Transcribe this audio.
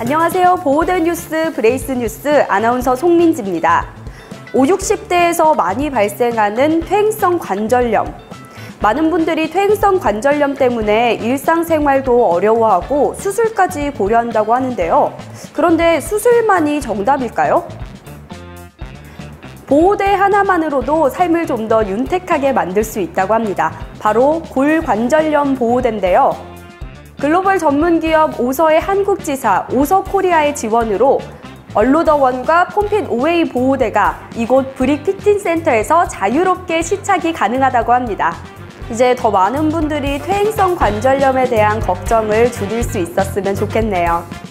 안녕하세요. 보호된 뉴스 브레이스 뉴스 아나운서 송민지입니다. 50~60대에서 많이 발생하는 퇴행성 관절염. 많은 분들이 퇴행성 관절염 때문에 일상생활도 어려워하고 수술까지 고려한다고 하는데요. 그런데 수술만이 정답일까요? 보호대 하나만으로도 삶을 좀 더 윤택하게 만들 수 있다고 합니다. 바로 골관절염 보호대인데요. 글로벌 전문기업 오서의 한국지사 오서코리아의 지원으로 얼로더원과 폼핏 오웨이 보호대가 이곳 브릭 피팅센터에서 자유롭게 시착이 가능하다고 합니다. 이제 더 많은 분들이 퇴행성 관절염에 대한 걱정을 줄일 수 있었으면 좋겠네요.